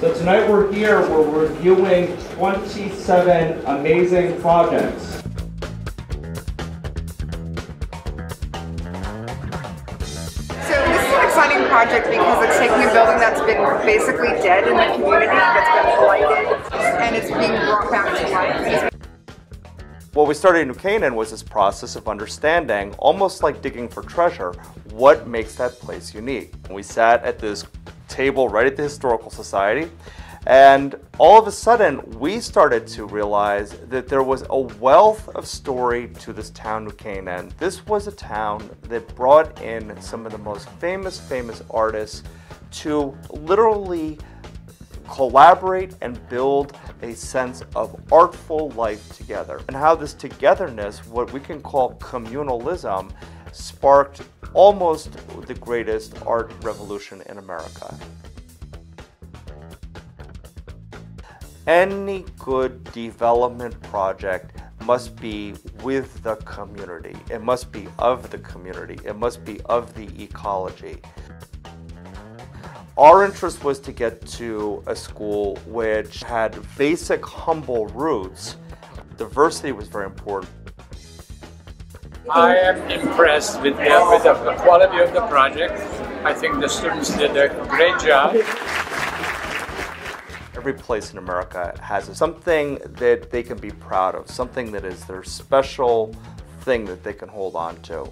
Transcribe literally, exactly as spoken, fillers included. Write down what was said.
So tonight we're here, we're reviewing twenty-seven amazing projects. Project because it's taking a building that's been basically dead in the community, that's been blighted, and it's being brought back to life. What we started in New Canaan was this process of understanding, almost like digging for treasure, what makes that place unique. We sat at this table right at the Historical Society, and all of a sudden we started to realize that there was a wealth of story to this town, New Canaan. This was a town that brought in some of the most famous, famous artists to literally collaborate and build a sense of artful life together. And how this togetherness, what we can call communalism, sparked almost the greatest art revolution in America. Any good development project must be with the community. It must be of the community. It must be of the ecology. Our interest was to get to a school which had basic, humble roots. Diversity was very important. I am impressed with the, with the quality of the project. I think the students did a great job. Every place in America has something that they can be proud of, something that is their special thing that they can hold on to.